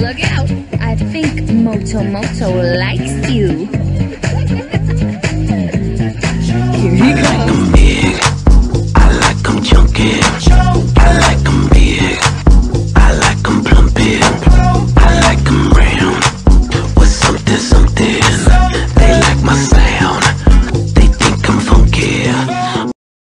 Look out! I think Moto Moto likes you.